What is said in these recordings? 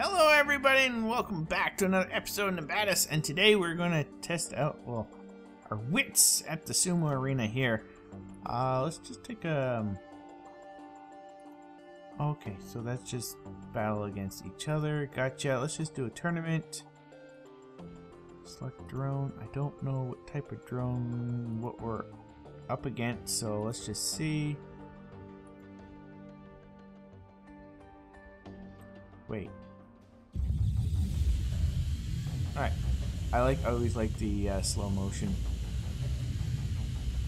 Hello everybody and welcome back to another episode of Nimbatus, and today we're going to test out, well, our wits at the sumo arena here. Let's just take a... Okay, so that's just battle against each other. Gotcha. Let's just do a tournament. Select drone. I don't know what type of drone, what we're up against, so let's just see. Wait. Alright, I always like the slow motion.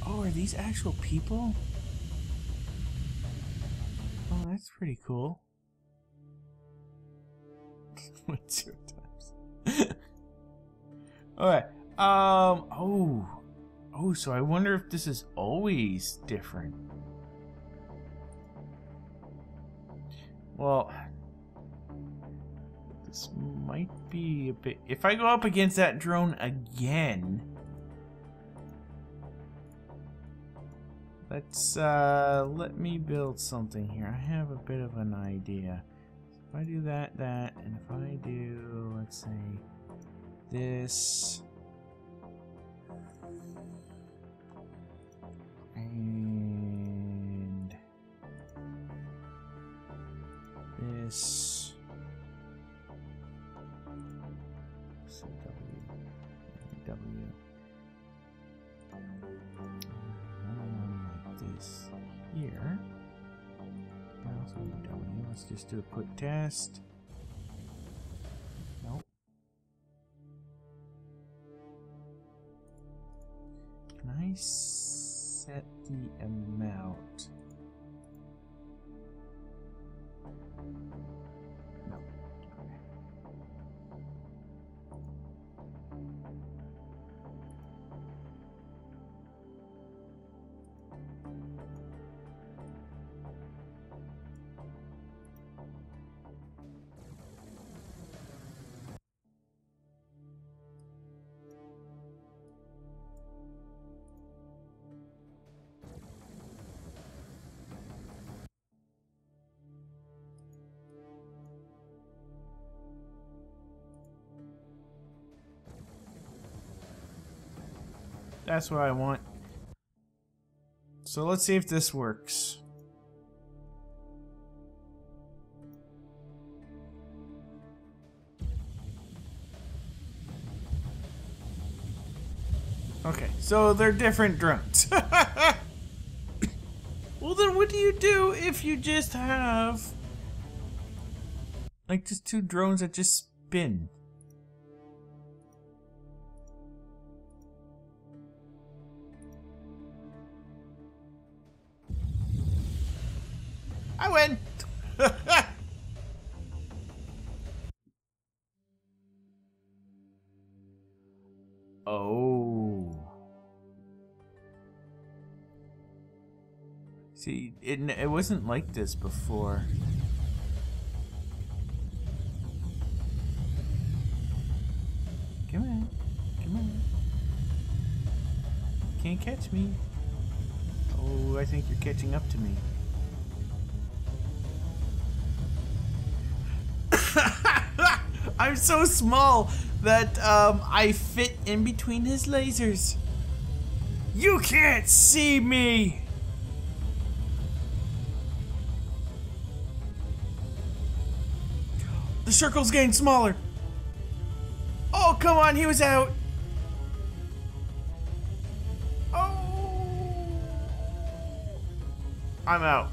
Oh, are these actual people? Oh, that's pretty cool. 1-0 times. Alright, oh, so I wonder if this is always different. Well, this might be a bit... If I go up against that drone again... Let's, let me build something here. I have a bit of an idea. So if I do that, and if I do, let's say, this... And... this... Here. Let's just do a quick test. Nope. Can I set the amount? No. That's what I want. So let's see if this works. Okay, so they're different drones. Well, then what do you do if you just have like just two drones that just spin? I win! Oh. See, it wasn't like this before. Come on. Come on. Can't catch me. Oh, I think you're catching up to me. I'm so small that I fit in between his lasers. You can't see me! The circle's getting smaller. Oh, come on, he was out. Oh. I'm out.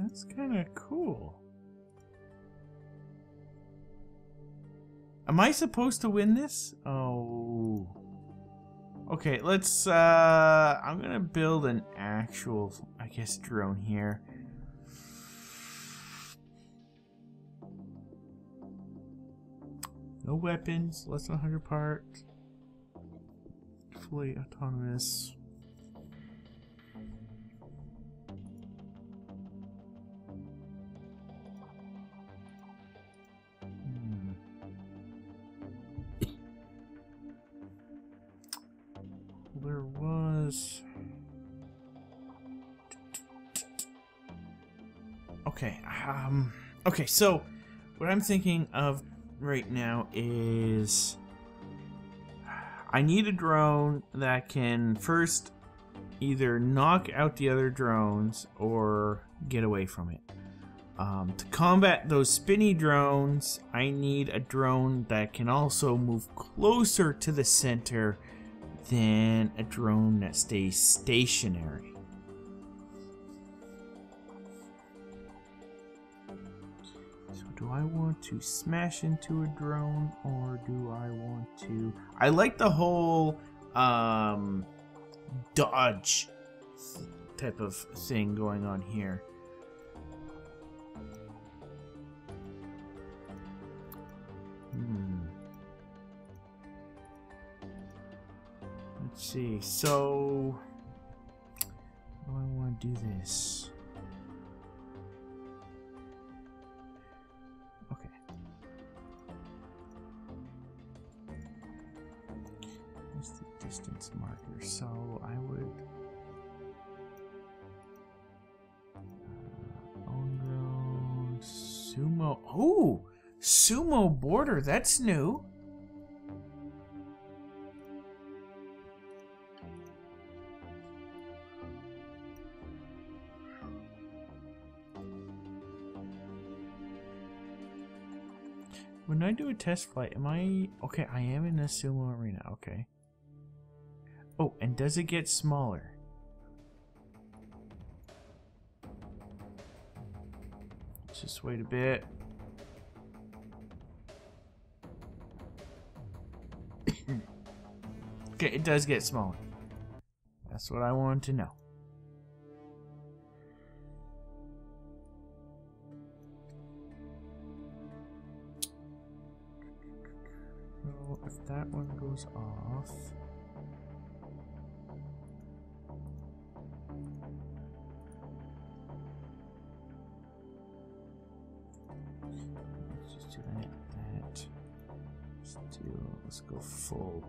That's kind of cool. Am I supposed to win this? Oh. Okay, let's, I'm gonna build an actual, I guess, drone here. No weapons, less than 100 parts. Fully autonomous. Okay, okay, so what I'm thinking of right now is I need a drone that can first either knock out the other drones or get away from it. To combat those spinny drones, I need a drone that can also move closer to the center than a drone that stays stationary. So do I want to smash into a drone, or do I want to... I like the whole dodge type of thing going on here. Let's see, so how do I want to do this? Okay. There's the distance marker, so I would own drone, sumo. Oh! Sumo border, that's new. When I do a test flight, am I... Okay, I am in a sumo arena, okay. Oh, and does it get smaller? Let's just wait a bit. Okay, it does get smaller. That's what I wanted to know. So if that one goes off... Let's just do that. Let's go full.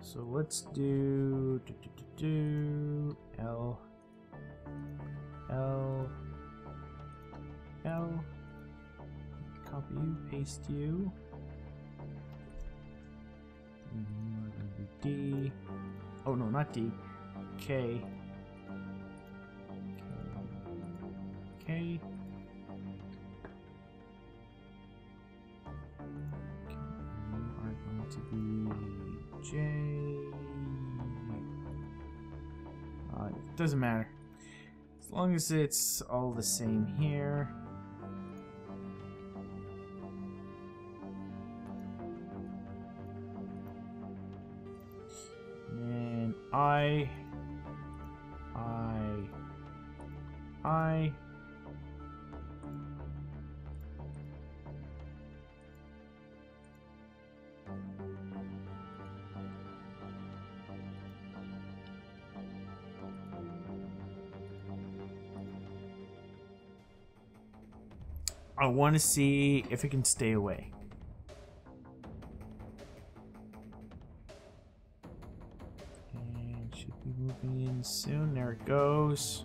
So let's do, L, copy you, paste you, and we're going to do D, oh no, not D, K, K, and you are going to be J. Doesn't matter. As long as it's all the same here. And I. I want to see if it can stay away. And should be moving in soon. There it goes.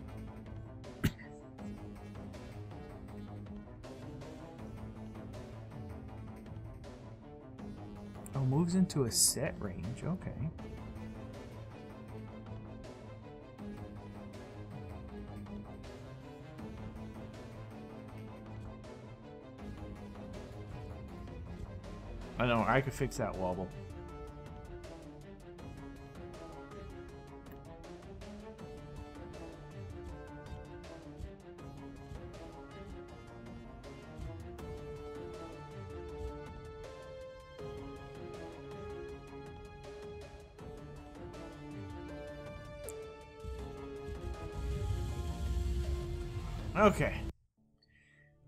Oh, moves into a set range. Okay. I know, I could fix that wobble. Okay.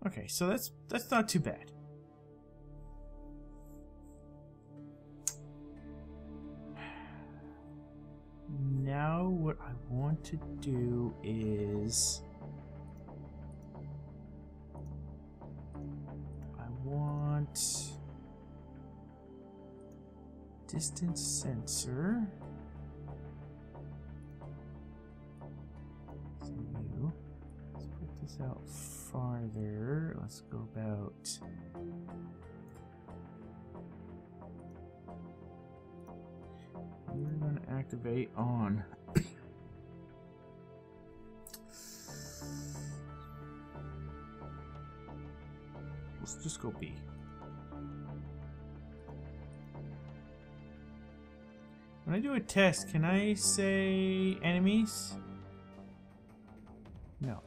Okay, so that's not too bad. What I want to do is I want Distance sensor. So let's put this out farther. Let's go about 8 on. Let's just go B. When I do a test, can I say enemies? No.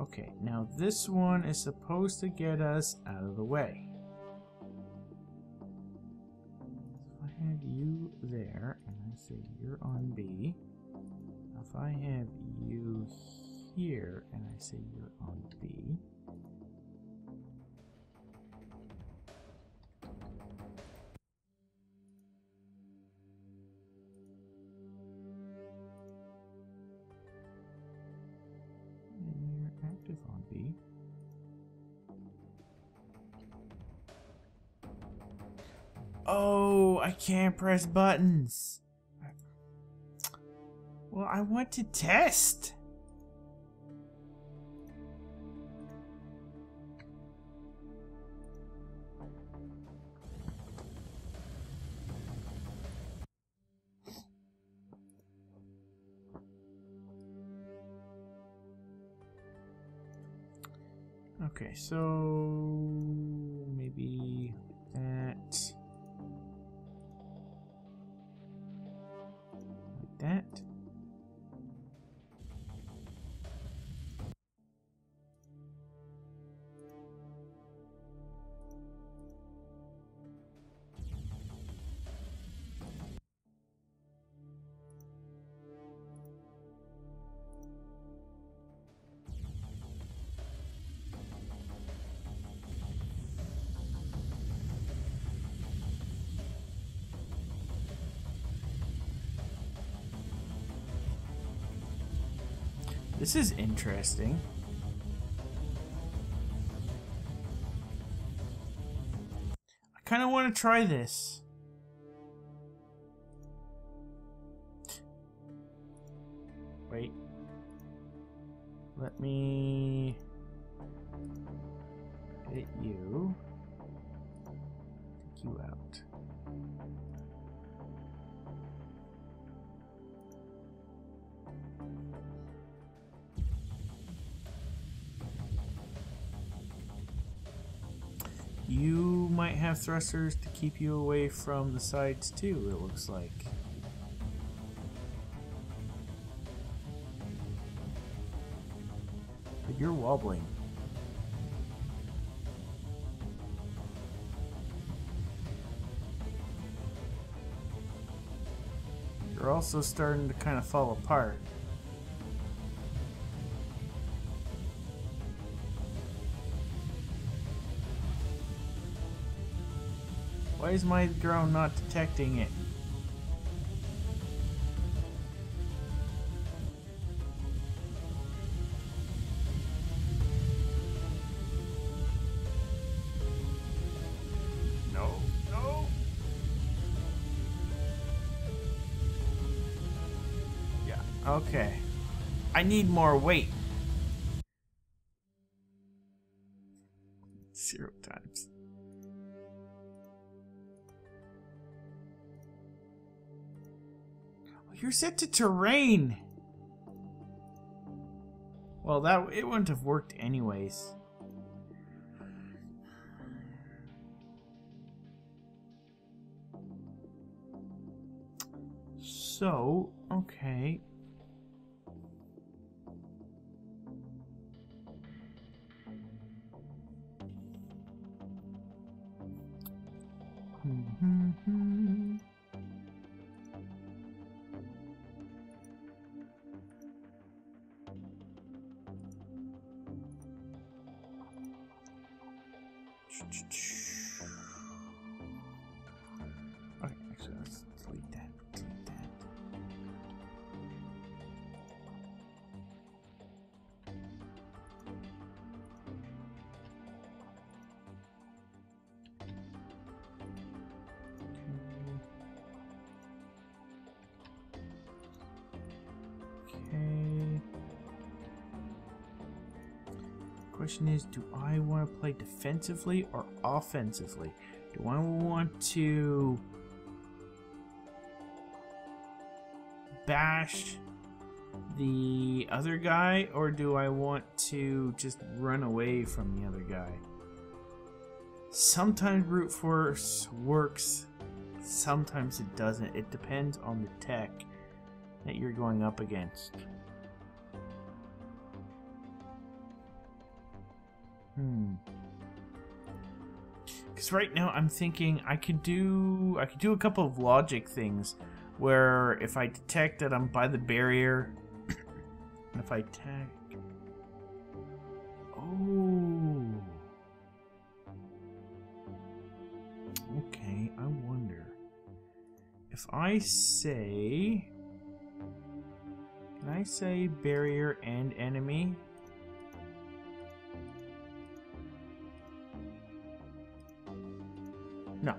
Okay, now this one is supposed to get us out of the way. If I have you there, and I say you're on B. If I have you here, and I say you're on B. Oh, I can't press buttons. Well, I want to test. Okay, so maybe that. This is interesting. I kind of want to try this. Wait. Let me hit you. Take you out. You might have thrusters to keep you away from the sides too, it looks like. But you're wobbling. You're also starting to kind of fall apart. Why is my drone not detecting it? No, no. Yeah, okay. I need more weight. 0 times. You're set to terrain! Well, that it wouldn't have worked anyways. So, okay. Okay, actually, let's delete that. question is, do I want to play defensively or offensively? Do I want to bash the other guy, or do I want to just run away from the other guy? Sometimes brute force works, sometimes it doesn't. It depends on the tech that you're going up against. Because right now I'm thinking I could do a couple of logic things where if I detect that I'm by the barrier and if I attack, okay, I wonder if I say, can I say barrier and enemy? No.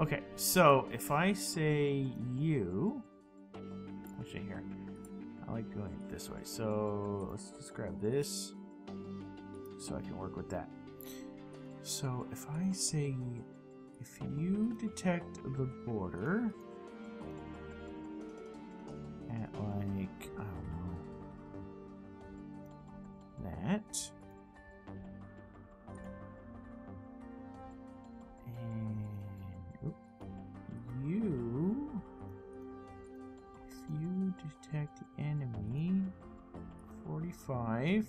Okay, so if I say you, actually here, I like going this way. So let's just grab this so I can work with that. So if I say, if you detect the border at like, I don't know, that. Detect the enemy 45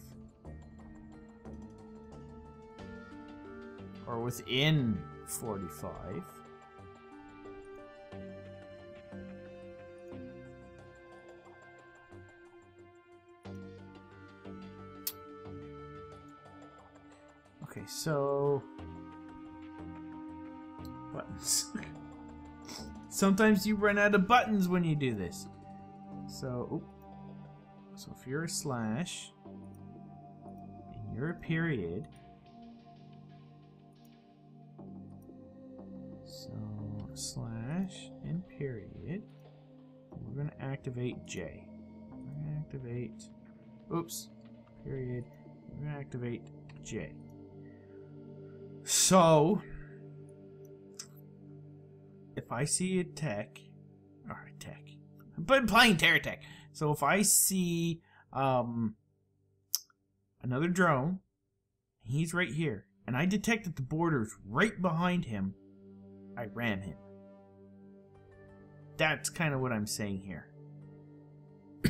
or within 45. Okay, so buttons. Sometimes you run out of buttons when you do this. So if you're a slash and you're a period, so slash and period, we're going to activate J. We're going to activate, oops, period, we're going to activate J. So if I see a tech, or a tech, but playing Terror Tech. So if I see another drone, he's right here, and I detect that the border's right behind him, I ram him. That's kind of what I'm saying here. I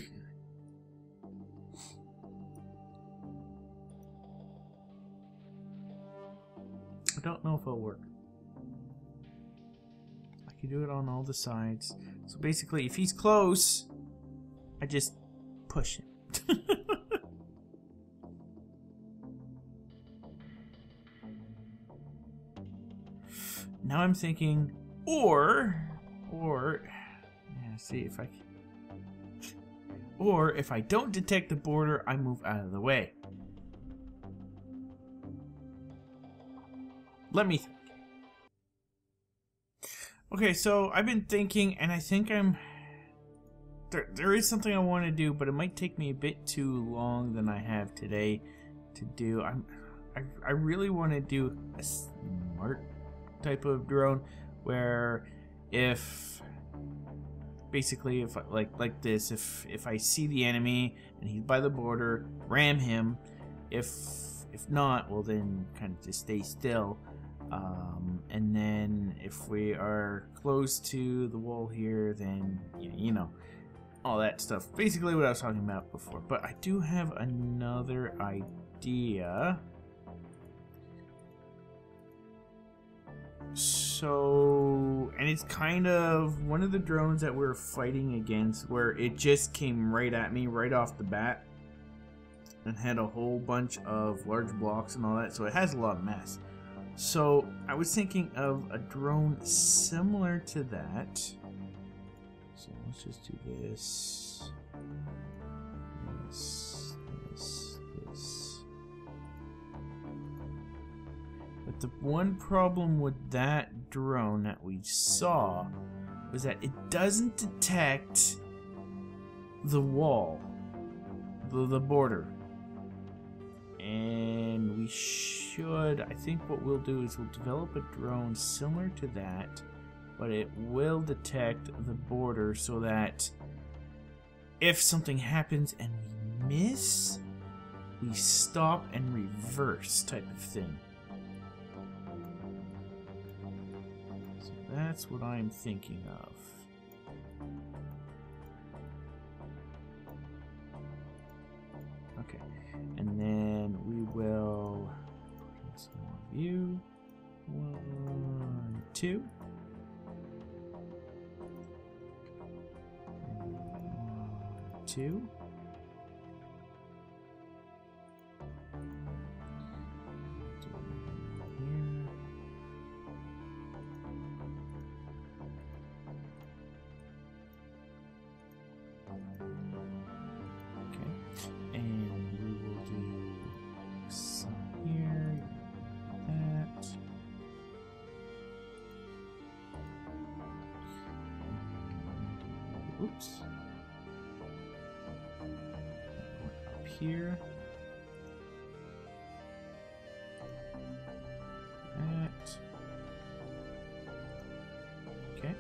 don't know if it'll work. You do it on all the sides. So basically, if he's close, I just push him. Now I'm thinking, or yeah, see if I can. Or if I don't detect the border, I move out of the way. Let me think. Okay, so I've been thinking, and I think I'm... There is something I want to do, but it might take me a bit too long than I have today to do. I really want to do a smart type of drone where if... Basically, if like this, if I see the enemy and he's by the border, ram him. If not, well then kind of just stay still. And then if we are close to the wall here, then, you know, all that stuff. Basically what I was talking about before. But I do have another idea. So, and it's kind of one of the drones that we're fighting against where it just came right at me right off the bat and had a whole bunch of large blocks and all that. So it has a lot of mass. So, I was thinking of a drone similar to that. So, let's just do this. This. But the one problem with that drone that we saw was that it doesn't detect the wall, the border. and we should, I think what we'll do is we'll develop a drone similar to that, but it will detect the border so that if something happens and we miss, we stop and reverse type of thing. So that's what I'm thinking of. Okay, and then we will get some more view. 1, 2. And 1, 2. Oops. Up here. That. Okay. Okay.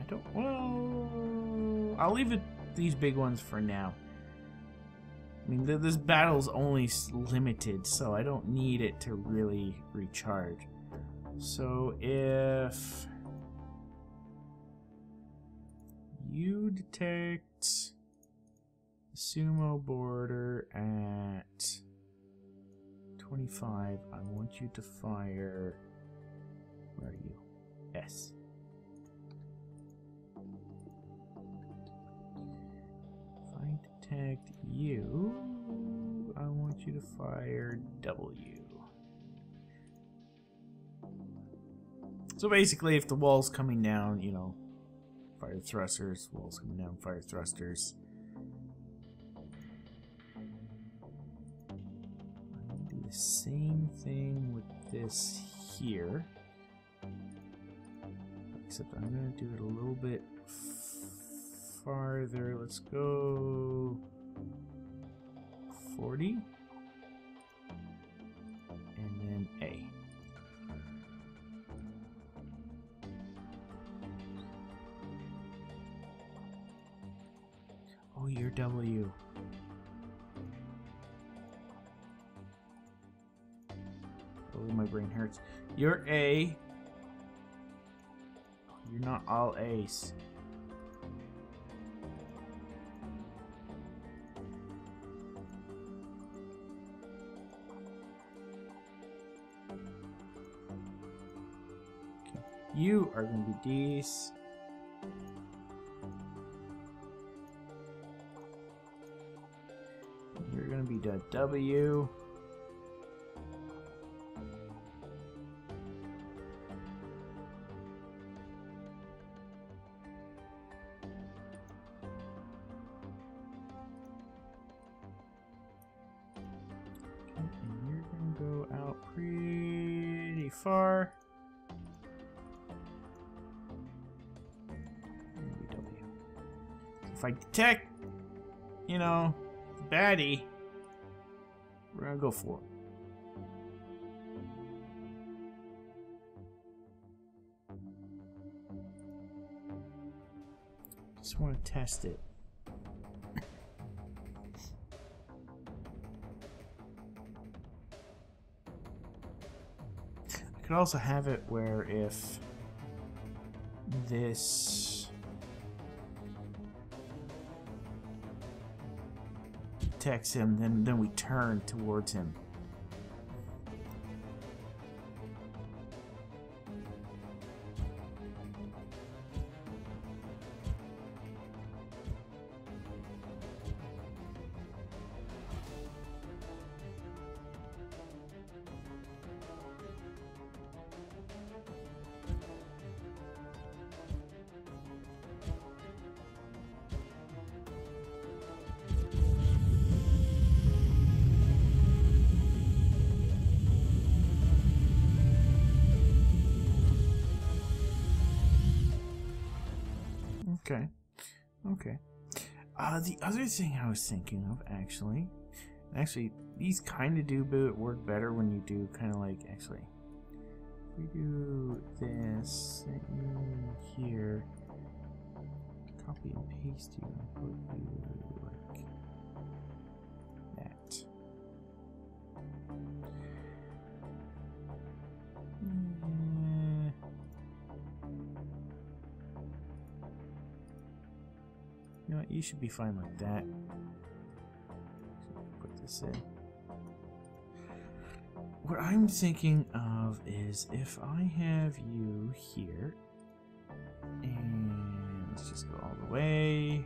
I don't. Well, I'll leave it these big ones for now. I mean, this battle's only limited, so I don't need it to really recharge. So if you detect the sumo border at 25, I want you to fire. Where are you? S. Detect U, I want you to fire W. So basically, if the wall's coming down, you know, fire thrusters, wall's coming down, fire thrusters. I'm going to do the same thing with this here, except I'm going to do it a little bit farther. Let's go 40 and then A. Oh, you're W. Oh, my brain hurts. You're A. You're not all A's. You are going to be D's. You're going to be the W. Okay, and you're going to go out pretty far. If I detect, you know, the baddie, we're gonna go for it. Just want to test it. I could also have it where if this. Detects him, then we turn towards him. Okay. Okay. The other thing I was thinking of, actually, these kind of do work better when you do kind of like, actually, if we do this in here, copy and paste you, and put you like that. You know what, you should be fine like that. Put this in. What I'm thinking of is if I have you here, and let's just go all the way.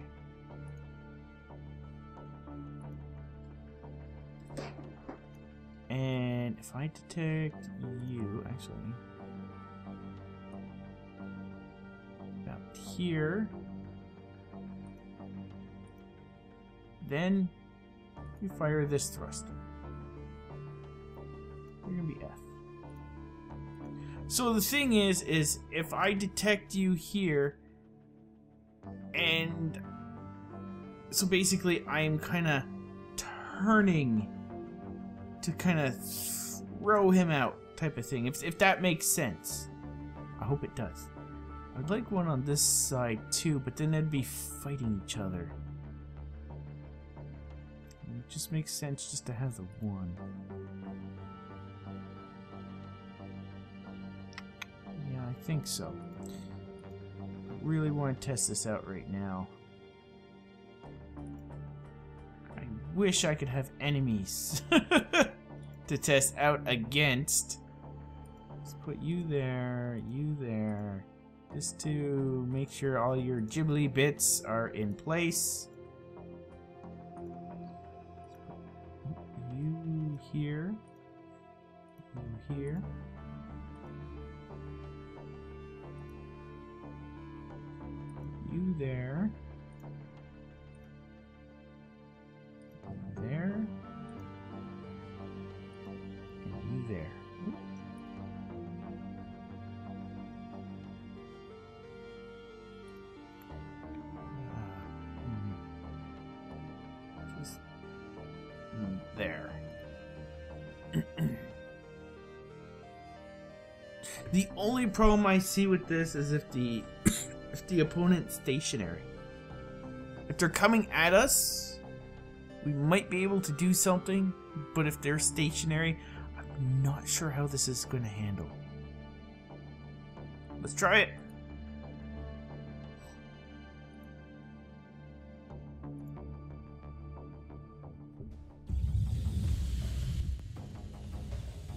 And if I detect you, actually, about here, then you fire this thruster. You're gonna be F. So the thing is if I detect you here, and so basically I'm kind of turning to kind of throw him out type of thing. If that makes sense. I hope it does. I'd like one on this side too, but then they'd be fighting each other. It just makes sense just to have the one. Yeah, I think so. I really want to test this out right now. I wish I could have enemies to test out against. Let's put you there, just to make sure all your Ghibli bits are in place. Here, you here. You there. You there. And you there. Just there. The only problem I see with this is if the opponent's stationary. If they're coming at us, we might be able to do something, but if they're stationary, I'm not sure how this is going to handle. Let's try it.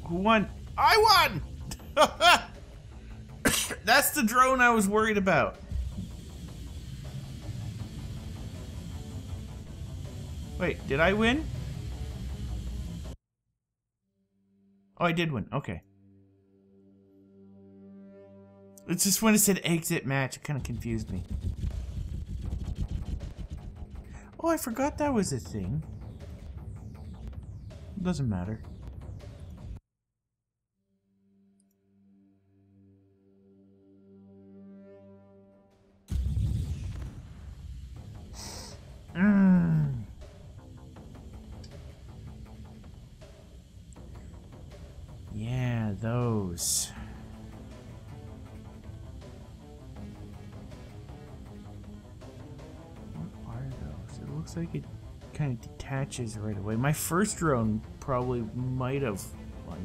Who won? I won! That's the drone I was worried about. Wait, did I win? Oh, I did win. Okay. It's just when it said exit match, it kind of confused me. Oh, I forgot that was a thing. It doesn't matter. Yeah, those. What are those? It looks like it kind of detaches right away. My first drone probably might have. Well,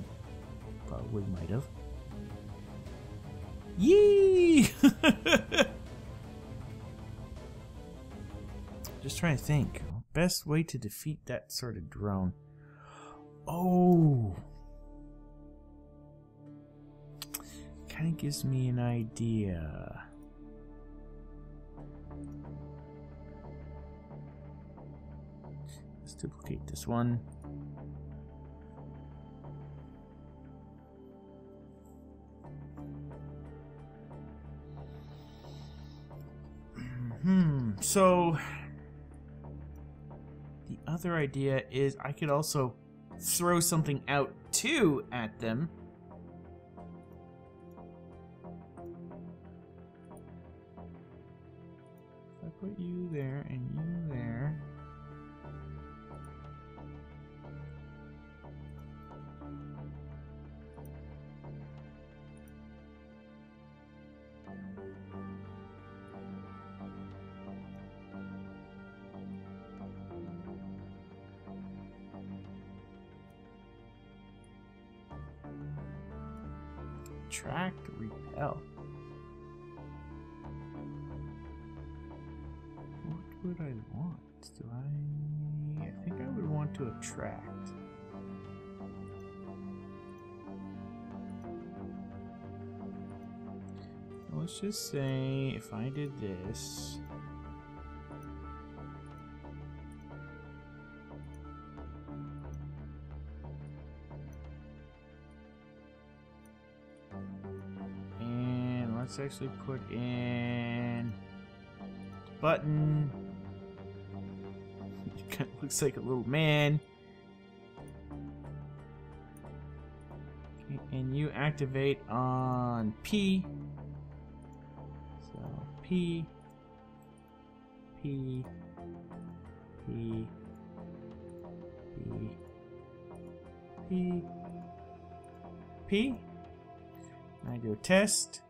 probably might have. Yee! Just trying to think. Best way to defeat that sort of drone. Oh! Kind of gives me an idea. Let's duplicate this one. So the other idea is I could also throw something out too at them. you there, and you there. Track, repel. What would I want? I think I would want to attract. Let's just say if I did this. Let's actually put in the button. Kind of looks like a little man. Okay, and you activate on P. So P, P, P, P, P, P. And I do a test.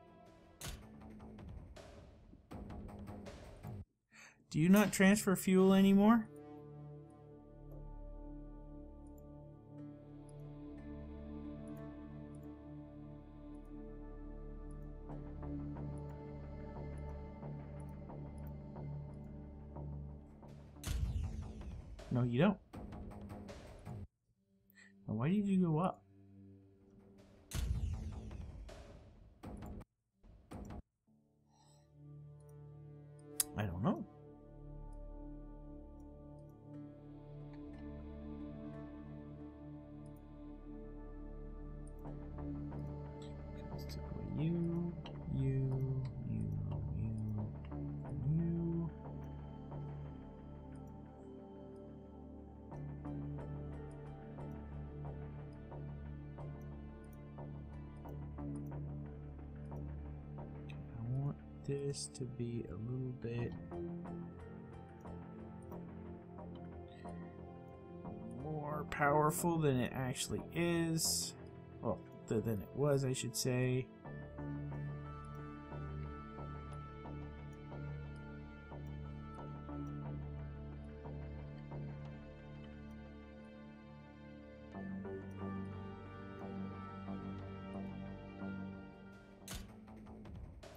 Do you not transfer fuel anymore? No, you don't. Now, why did you go up? I don't know. This to be a little bit more powerful than it actually is. Well, than it was, I should say.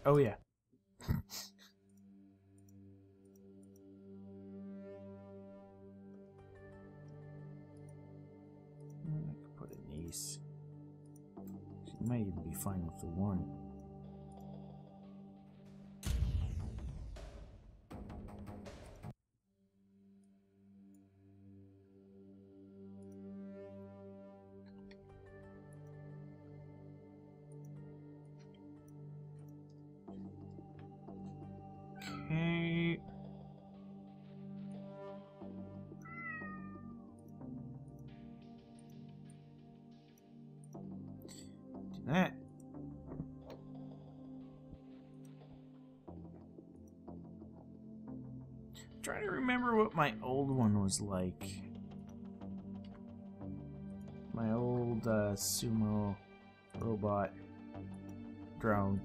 Oh, yeah. It might even be fine with the one. That. I'm trying to remember what my old one was like. My old sumo robot drone.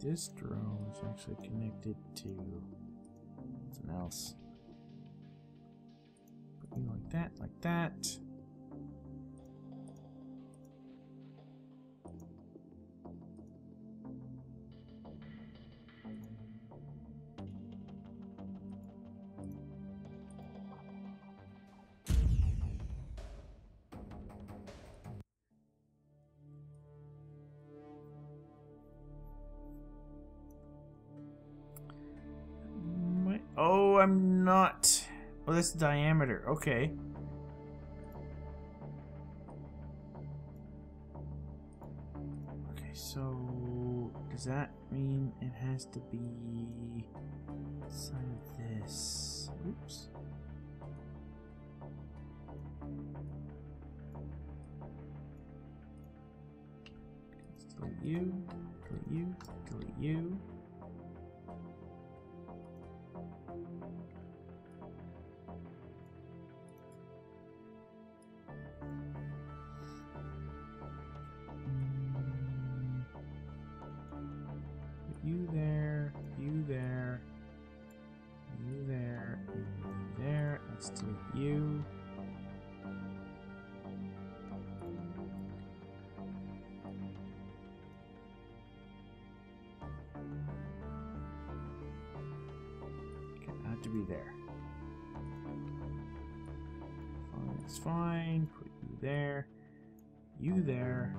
This drone is actually connected to something else. Put you like that, like that. Oh, I'm not. Oh, that's the diameter. Okay. Okay, so does that mean it has to be some of this? Oops. Delete you, delete you, delete you. To be there. Fine, that's fine. Put you there. You there.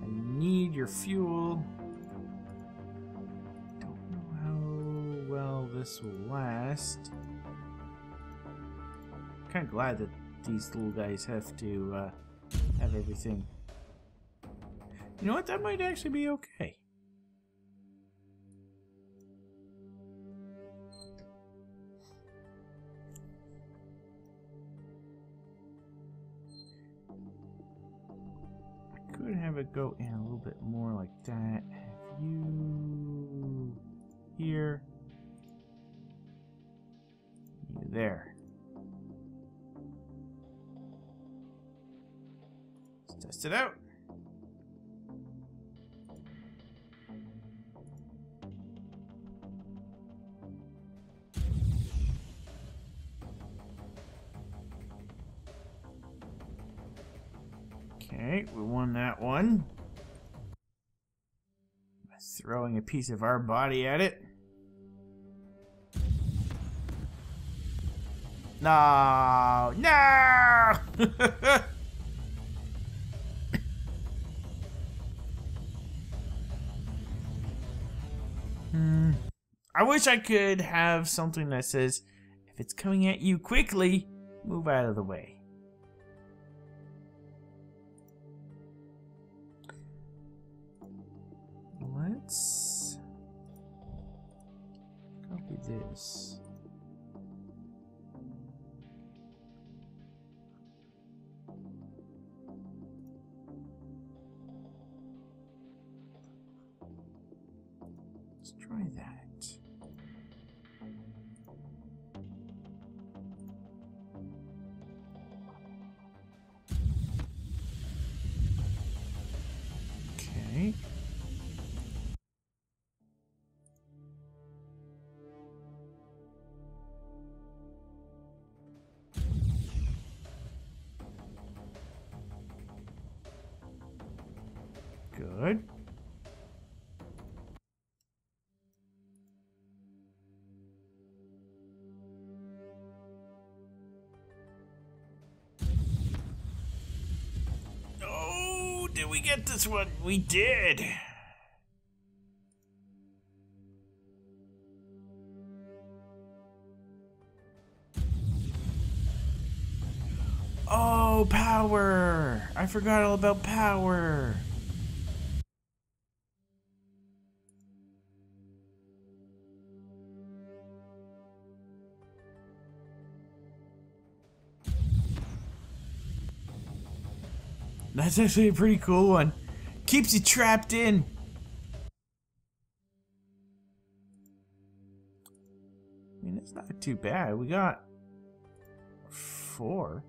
I need your fuel. Don't know how well this will last. I'm kind of glad that these little guys have to have everything. You know what? That might actually be okay. Have it go in a little bit more like that. Have you here, you there. Let's test it out. Okay, we won that one. By throwing a piece of our body at it. No! No! I wish I could have something that says, if it's coming at you quickly, move out of the way. Let's copy this. Let's try that. Okay. Good. Oh, did we get this one? We did. Oh, power. I forgot all about power. That's actually a pretty cool one. Keeps you trapped in. I mean, it's not too bad. We got 4.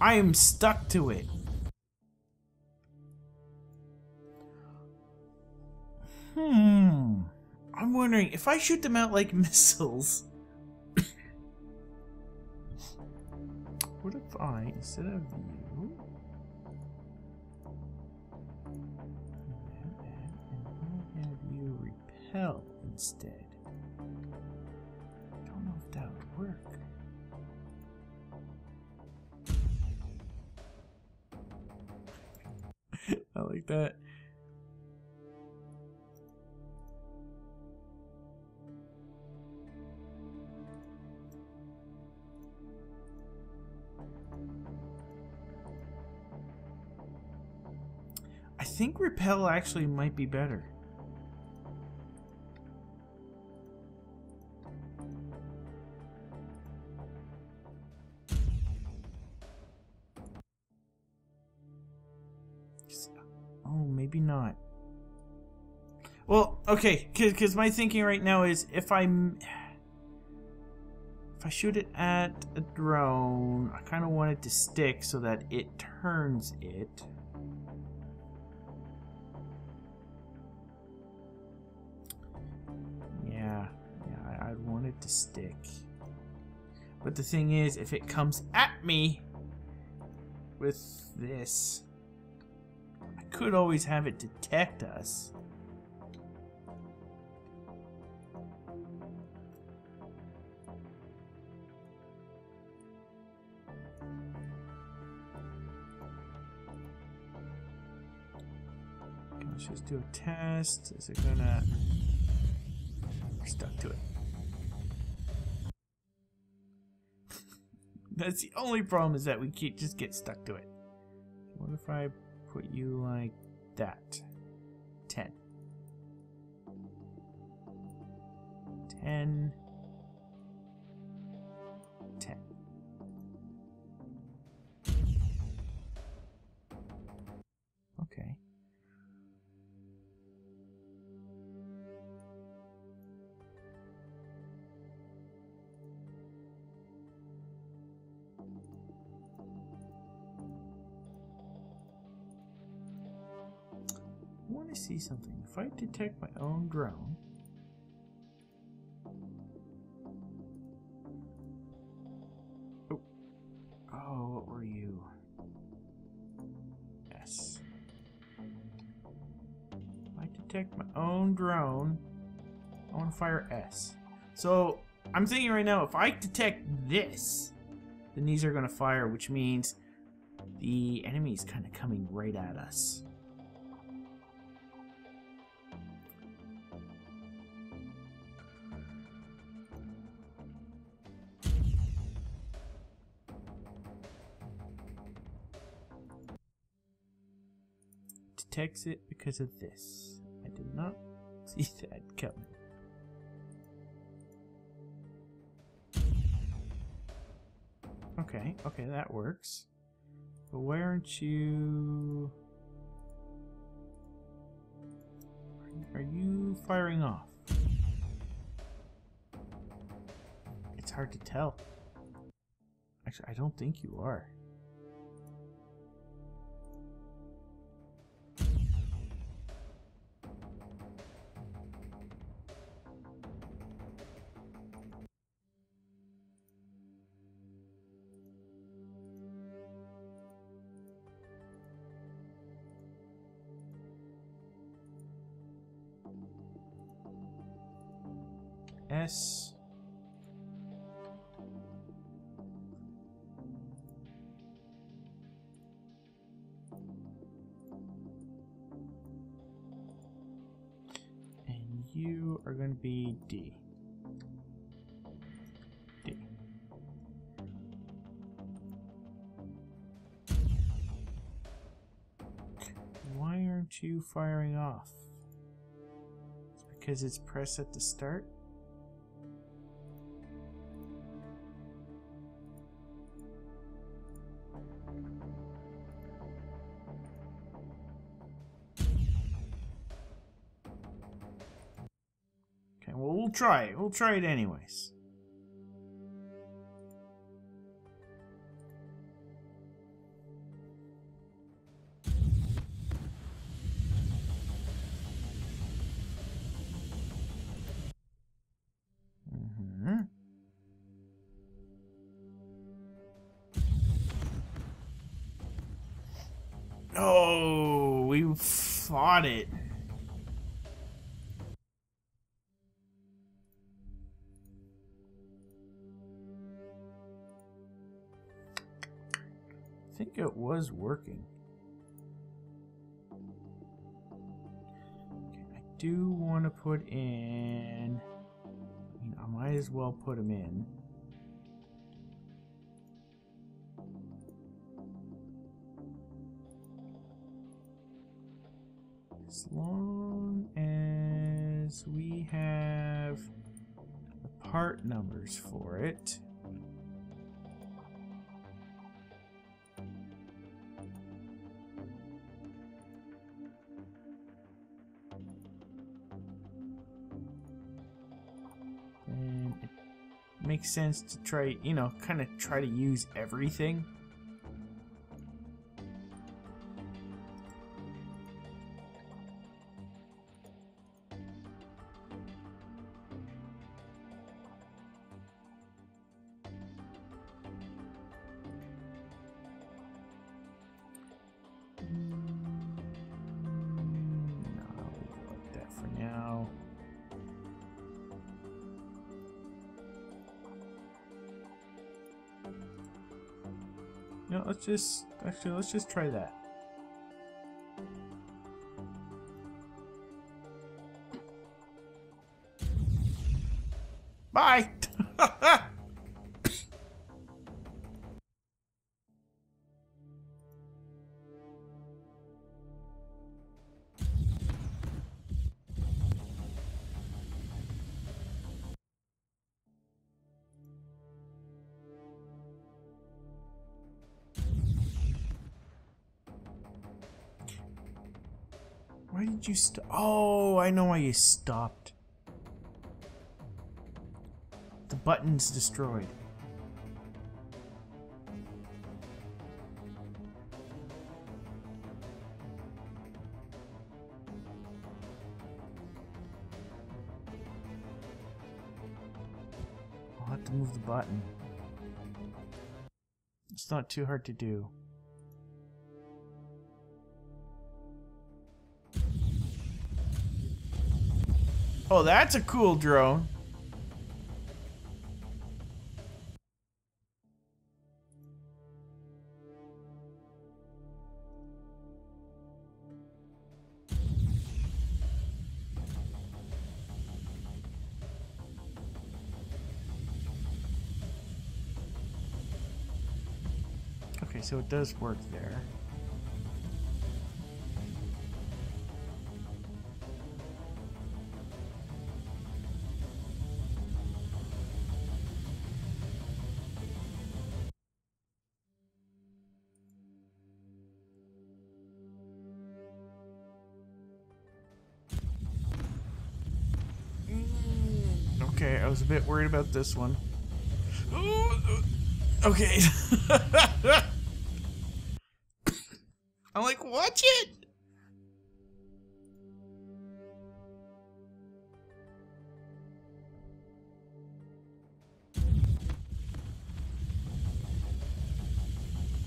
I am stuck to it. I'm wondering if I shoot them out like missiles. What if I, instead of you, have you repel instead? I don't know if that would work. that. I think repel actually might be better. Maybe not. Well, okay, because my thinking right now is if I shoot it at a drone, I kind of want it to stick so that it turns it. Yeah, I'd want it to stick. But the thing is, if it comes at me with this, I could always have it detect us. Okay, let's just do a test. Is it gonna... We're stuck to it. That's the only problem, is that we just get stuck to it. What if I... put you like that? 10. 10. 10. Okay. I see something. If I detect my own drone, oh, what were you? Yes. If I detect my own drone, I want to fire S. So I'm thinking right now, if I detect this, then these are going to fire, which means the enemy is kind of coming right at us. Detects it because of this. I did not see that coming. Okay, that works. But why aren't you... Are you firing off? It's hard to tell. Actually, I don't think you are. S. And you are going to be D. Why aren't you firing off? It's because it's press at the start. Try it. We'll try it anyways. Oh, we fought it. I think it was working. do want to put in... I mean, I might as well put them in. As long as we have the part numbers for it. And it makes sense to try, you know, kind of try to use everything. No, let's just, actually, let's just try that. Bye! Why did you stop? Oh, I know why you stopped. The button's destroyed. I'll have to move the button. It's not too hard to do. Oh, that's a cool drone. Okay, so it does work there. Okay, I was a bit worried about this one. Okay. I'm like, watch it!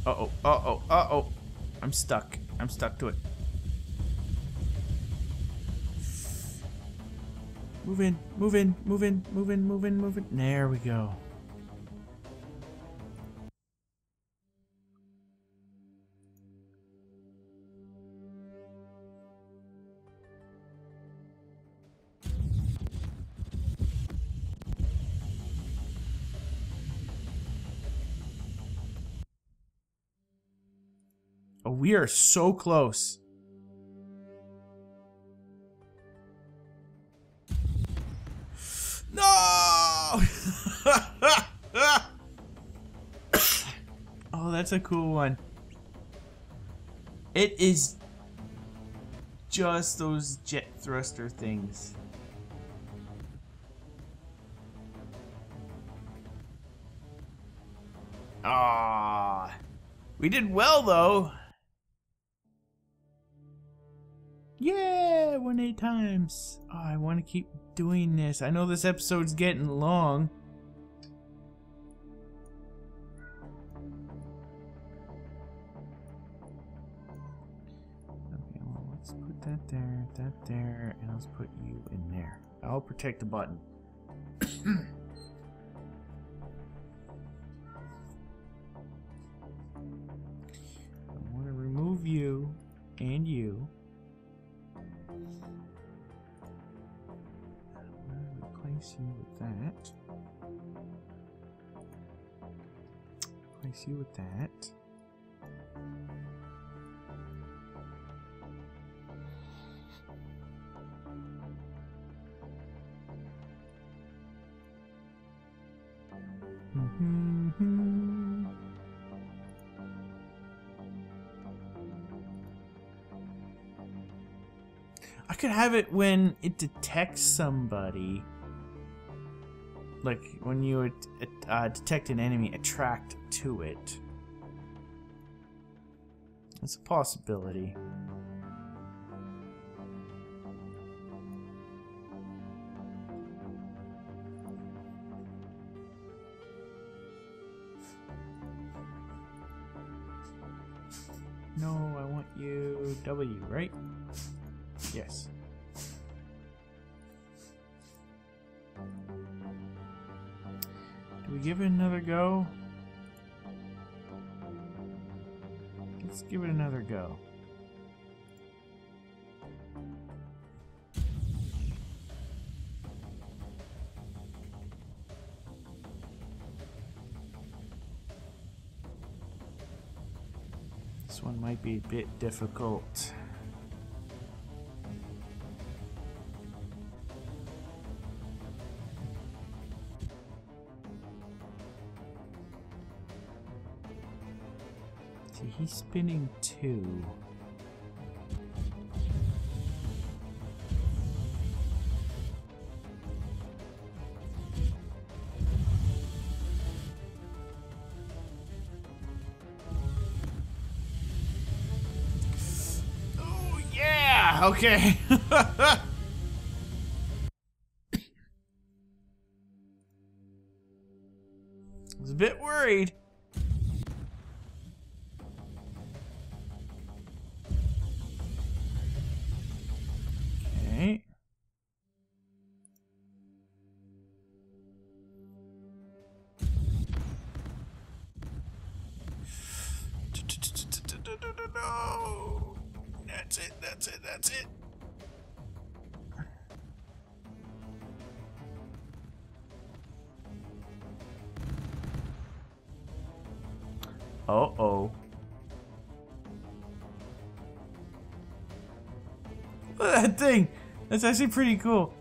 Uh-oh, uh-oh, uh-oh. I'm stuck. I'm stuck to it. Move in, move in, move in, move in, move in, move in. There we go. Oh, we are so close. Oh, that's a cool one. It is just those jet thruster things. Ah, we did well though. Yeah, 1-8 times. Oh, I want to keep doing this. I know this episode's getting long. That there, that there, and let's put you in there. I'll protect the button. I want to remove you and you. place you with that. Place you with that. I could have it when it detects somebody. Like when you detect an enemy, attract to it. That's a possibility. No, I want you W, right? Yes. Do we give it another go? Let's give it another go. This one might be a bit difficult. See, he's spinning two. Okay. I was a bit worried. Okay. No. That's it, that's it, that's it. Uh-oh. Look at that thing! That's actually pretty cool.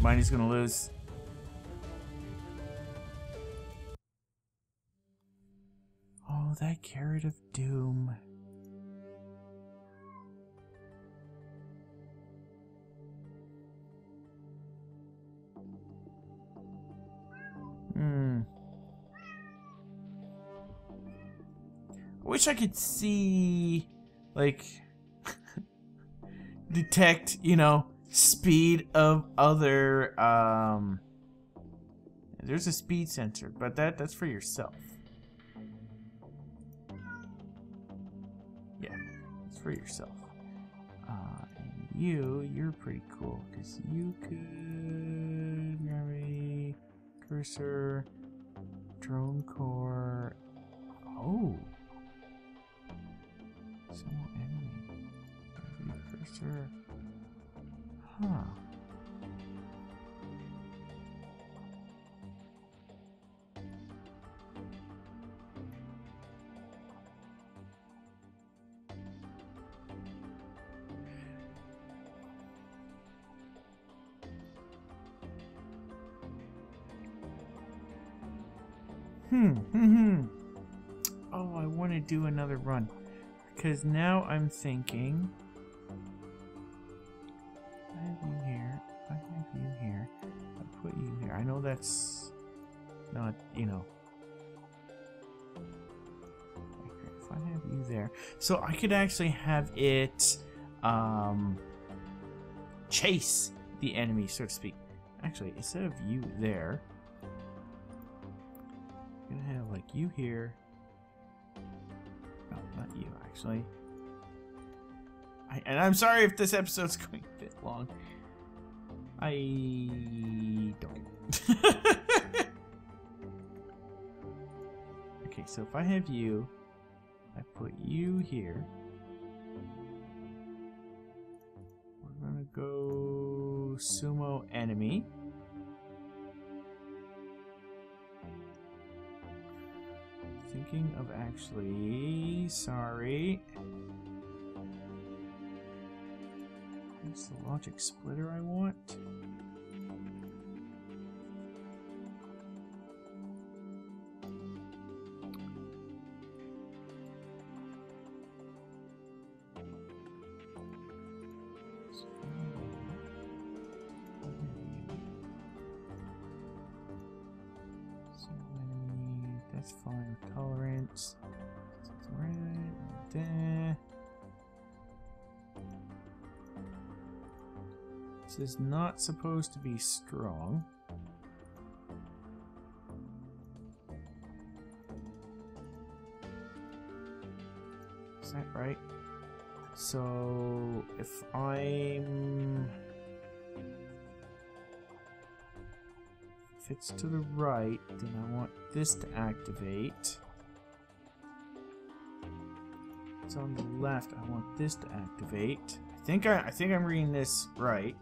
Mine is gonna lose. Oh, that carrot of doom. I wish I could see, like, detect, you know, speed of other, there's a speed sensor, but that's for yourself. Yeah, it's for yourself. And you're pretty cool, because you could gravity, cursor, drone core. Oh, small enemy, gravity, cursor. Huh. Oh, I want to do another run, because now I'm thinking. I know that's not, you know. If I have you there, so I could actually have it chase the enemy, so to speak. Actually, instead of you there, gonna have like you here. No, not you actually. And I'm sorry if this episode's going a bit long. I don't. Okay, so if I have you, I put you here. We're gonna go sumo enemy. Thinking of actually, sorry. That's the logic splitter I want. This is not supposed to be strong. Is that right? So if I'm... if it's to the right, then I want this to activate. If it's on the left, I want this to activate. I think I'm reading this right.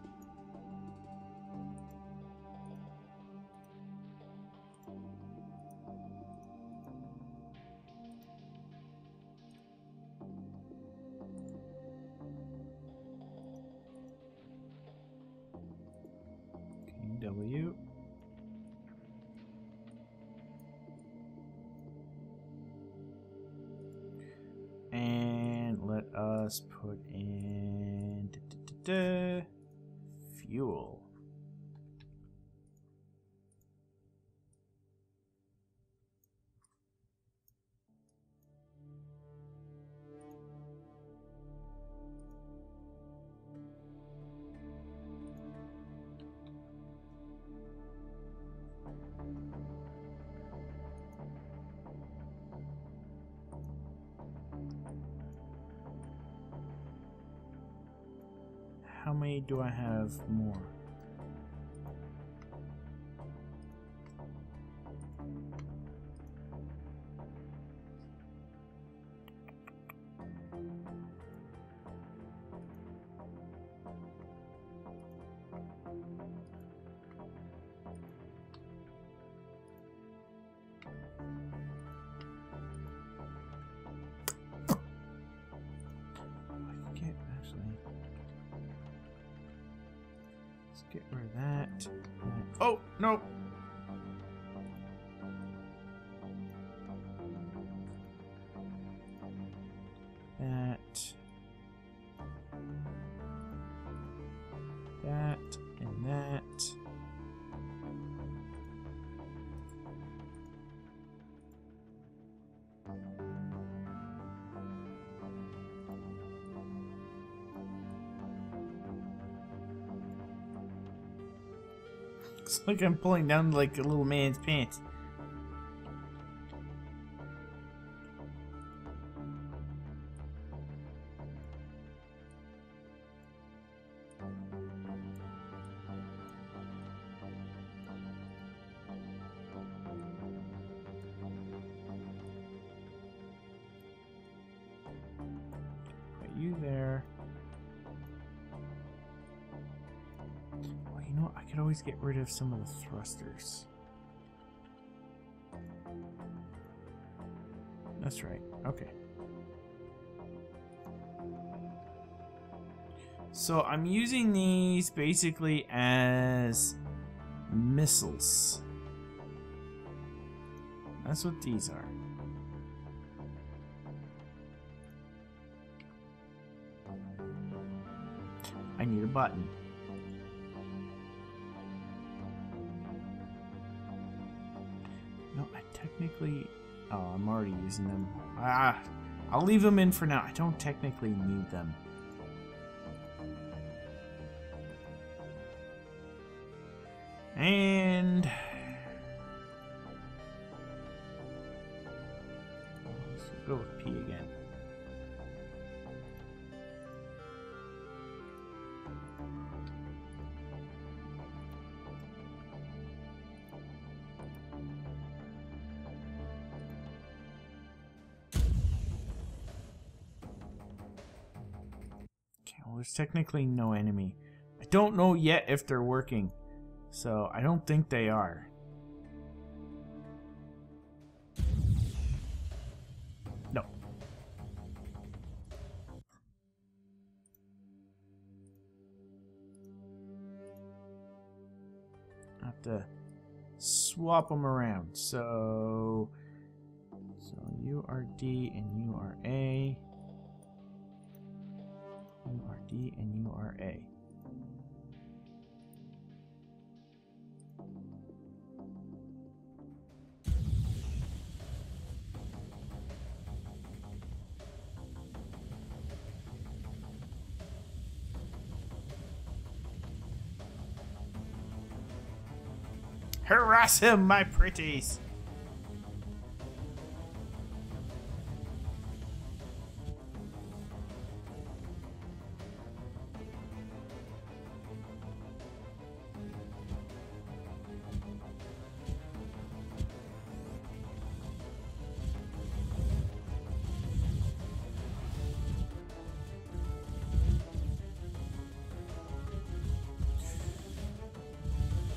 W. And let us put in fuel. How many do I have more? Get rid of that. Oh, no! That, and that. It's like I'm pulling down like a little man's pants. Put you there. I could always get rid of some of the thrusters. That's right. Okay. So I'm using these basically as missiles. That's what these are. I need a button. Technically, oh, I'm already using them. Ah, I'll leave them in for now. I don't technically need them. And go with P again. Okay, well, there's technically no enemy. I don't know yet if they're working, so I don't think they are. To swap them around, so you are D and you are A, you are D and you are A. Harass him, my pretties!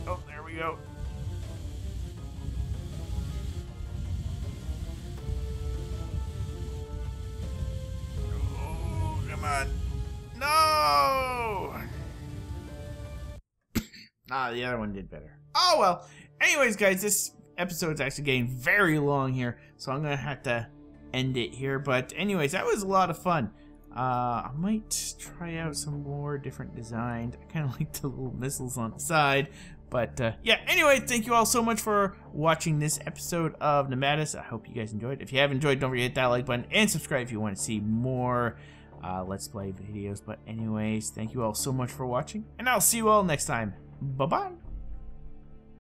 Oh, there we go. Ah, the other one did better. Oh, well. Anyways, guys, this episode's actually getting very long here, so I'm going to have to end it here. But anyways, that was a lot of fun. I might try out some more different designs. I kind of like the little missiles on the side. But, yeah, anyway, thank you all so much for watching this episode of Nimbatus. I hope you guys enjoyed. If you have enjoyed, don't forget to hit that like button and subscribe if you want to see more Let's Play videos. But anyways, thank you all so much for watching, and I'll see you all next time. Bye-bye.